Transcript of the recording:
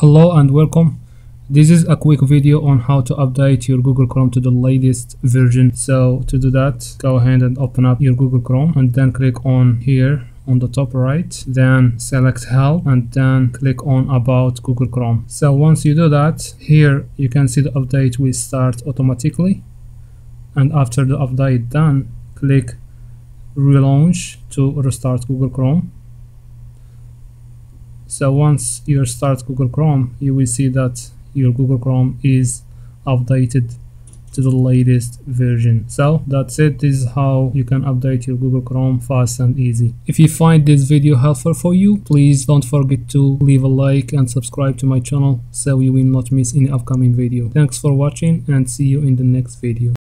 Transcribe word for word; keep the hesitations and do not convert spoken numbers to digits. Hello and welcome. This is a quick video on how to update your Google Chrome to the latest version. So to do that, go ahead and open up your Google Chrome and then click on here on the top right, then select help and then click on about Google Chrome. So once you do that, here you can see the update will start automatically, and after the update done, click relaunch to restart Google Chrome. So once you start Google Chrome, you will see that your Google Chrome is updated to the latest version. So that's it. This is how you can update your Google Chrome fast and easy. If you find this video helpful for you, please don't forget to leave a like and subscribe to my channel so you will not miss any upcoming video. Thanks for watching and see you in the next video.